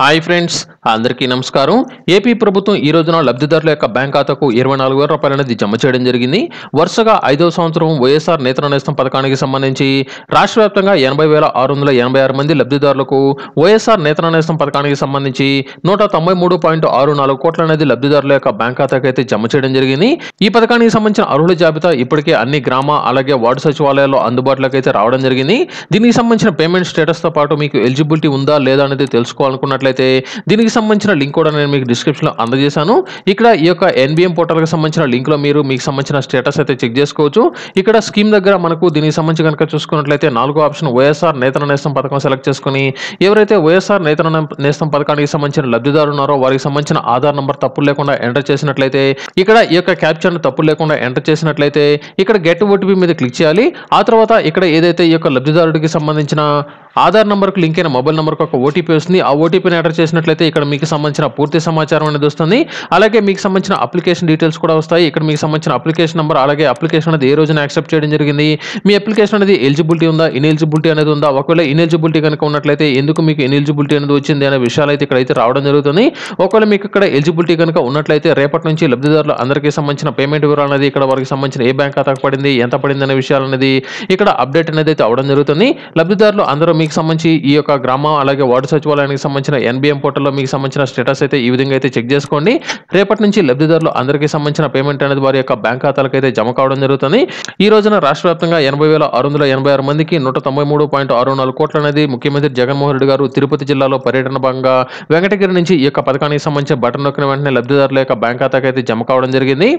Hi friends అందరికీ నమస్కారం AP ప్రభుత్వం ఈ రోజున లబ్ధిదారుల యొక్క బ్యాంక్ ఖాతాకు 24000 రూపాయలు అనేది జమ చేయడం జరిగింది వరుసగా 5వ సంవత్సరం YSR నేతన్న నేస్తం పథకానికి సంబంధించి రాష్ట్రవ్యాప్తంగా 80686 మంది లబ్ధిదారులకు YSR నేతన్న నేస్తం పథకానికి సంబంధించి 193.64 కోట్ల అనేది లబ్ధిదారుల యొక్క బ్యాంక్ ఖాతాకైతే జమ చేయడం జరిగింది ఈ పథకానికి సంబంధించిన అర్హుల జాబితా ఇప్పటికే అన్ని గ్రామ అలాగే వార్డు సచివాలయాల్లో అందుబాటులోకైతే రావడం జరిగింది దీనికి సంబంధించిన పేమెంట్ స్టేటస్ తో పాటు మీకు ఎలిజిబిలిటీ ఉందా లేదా అనేది తెలుసుకోవాలనుకున్నట్లయితే దీనికి సంబంధించిన లింక్ కూడా నేను మీకు డిస్క్రిప్షన్ లో అందజేశాను ఇక్కడ ఈ యొక్క NBM పోర్టల్ కి సంబంధించిన లింక్ లో మీరు మీకు సంబంధించిన స్టేటస్ అయితే చెక్ చేసుకోవచ్చు ఇక్కడ స్కీమ్ దగ్గర మనకు దీనికి సంబంధించి గనుక చూసుకున్నట్లయితే 4వ ఆప్షన్ YSR నేతన్న నేస్తం పథకం సెలెక్ట్ చేసుకొని ఎవరైతే YSR నేతన్న నేస్తం పథకానికి సంబంధించిన లబ్ధిదారులు ఉన్నారో వారికి సంబంధించిన ఆధార్ నంబర్ తప్పులు లేకుండా ఎంటర్ చేసినట్లయితే ఇక్కడ ఈ యొక్క క్యాప్చర్ తప్పులు లేకుండా ఎంటర్ చేసినట్లయితే ఇక్కడ గెట్ OTP మీద క్లిక్ చేయాలి ఆ తర్వాత ఇక్కడ ఏదైతే ఈ యొక్క లబ్ధిదారుడికి సంబంధించిన ఆధార్ నంబర్ కు లింక్ అయిన మొబైల్ నంబర్ కు ఒక OTP వస్తుంది ఆ OTPని ఎంటర్ చేసినట్లయితే ఇక్కడ మీకు సంబంధించిన పూర్తి సమాచారం అనేది వస్తుంది అలాగే మీకు సంబంధించిన అప్లికేషన్ డీటెయిల్స్ కూడా వస్తాయి ఇక్కడ మీకు సంబంధించిన అప్లికేషన్ నంబర్ అలాగే అప్లికేషన్ అనేది ఏ రోజున యాక్సెప్ట్ చేయడం జరిగింది మీ అప్లికేషన్ అనేది ఎలిజిబిలిటీ ఉందా ఇనెలిజిబిలిటీ అనేది ఉందా ఒకవేళ ఇనెలిజిబిలిటీ కనుక ఉన్నట్లయితే ఎందుకు మీకు ఎలిజిబిలిటీ అనేది వచ్చింది అనే విషయాలు అయితే ఇక్కడైతే రావడం జరుగుతుంది ఒకవేళ మీకు ఇక్కడ ఎలిజిబిలిటీ కనుక ఉన్నట్లయితే రేపటి నుంచి లబ్ధిదారులు అందరికీ సంబంధించిన పేమెంట్ వివరాలు అనేది ఇక్కడ వారికి సంబంధించిన ఏ బ్యాంక్ ఖాతాకు పడింది ఎంత పడింది అనే విషయాలు అనేది ఇక్కడ అప్డేట్ అనేది అయితే అవడం జరుగుతుంది లబ్ధిదారులు అందరూ మీకు సంబంధించి ఈ యొక్క గ్రామ అలాగే వార్డు సచివాలయానికి సంబంధించిన NBM పోర్టల్ లో మీకు సంబంధించిన స్టేటస్ అయితే ఈ విధంగా అయితే చెక్ చేసుకోండి రేపటి నుంచి లబ్ధిదారులు అందరికీ సంబంధించిన పేమెంట్ అనేది వారి యొక్క బ్యాంక్ ఖాతాలకు అయితే జమ కావడం జరుగుతుంది ఈ రోజున రాష్ట్రవ్యాప్తంగా 80686 మందికి 193.64 కోట్ల అనేది ముఖ్యమంత్రి జగన్మోహన్ రెడ్డి గారు తిరుపతి జిల్లాలో పర్యటన భాగంగా వెంకటగిరి నుంచి ఈ యొక్క పథకానికి సంబంధించిన బటన్ నొక్కిన వెంటనే లబ్ధిదారుల యొక్క బ్యాంక్ ఖాతాకు అయితే జమ కావడం జరిగింది।